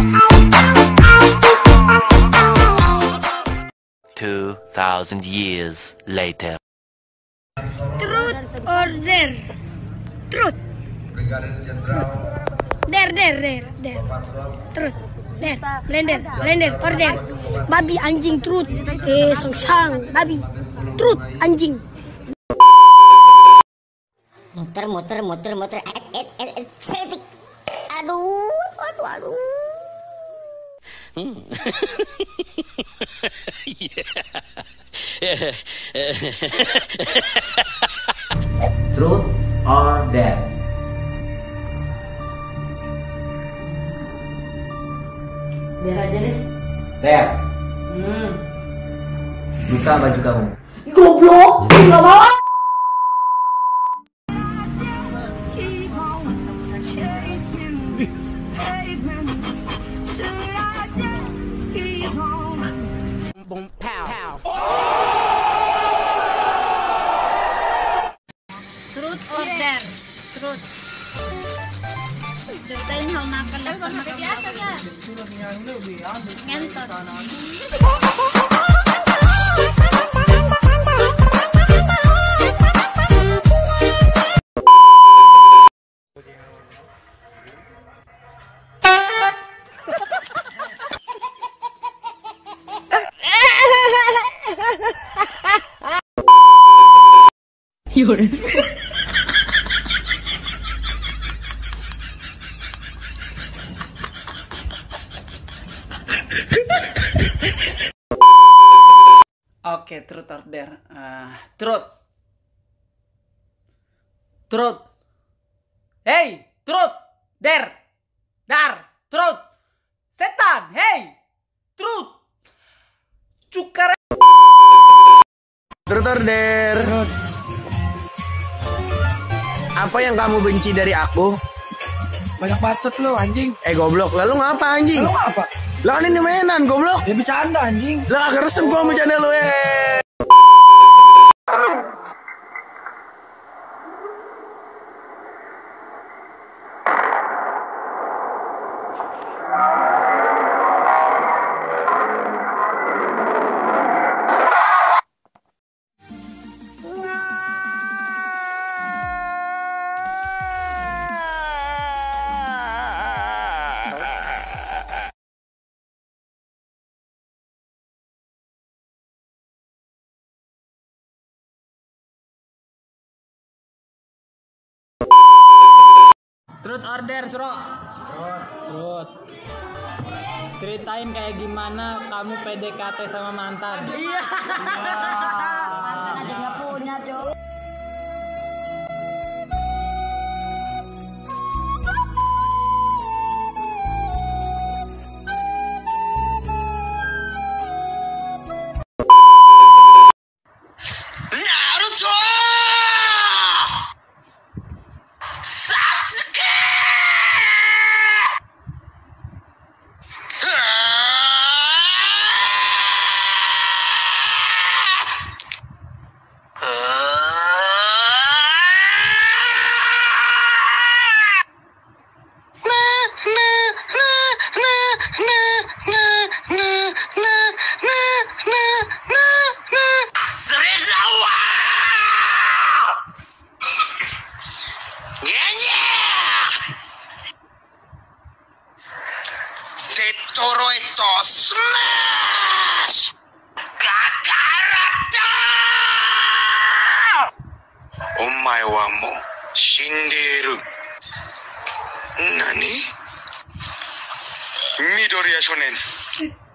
2,000 years later. Truth or dare? Truth. Dare. Truth. Blender, or dare. Babi, anjing, truth. Sang, babi. Truth, anjing. Muter. Setik. Aduh. Truth or dare? Dare aja deh. Dare. Buka baju kamu. Goblok, enggak mau. Truth or dare? Truth. Ceritain how makan telepon HP biasa ya. Ngentot. You're okay, truth or dare? Truth. Hey, truth, dare, dar, truth, setan, hey, truth, cukar. Truth or dare? Apa yang kamu benci dari aku? Banyak bacot lo, anjing. Goblok, lalu ngapa, anjing? Lalu ngapa? Lah ini mainan, goblok. Ya bercanda, anjing. Lah keresem gua bercanda lo, Truth or dare, Sro? Truth. Ceritain kayak gimana kamu PDKT sama mantan. Iya. Mantan aja nggak punya, Cok. Smash! Kakarata! Omae wa mou shinderu. Nani? Midoriya Shonen.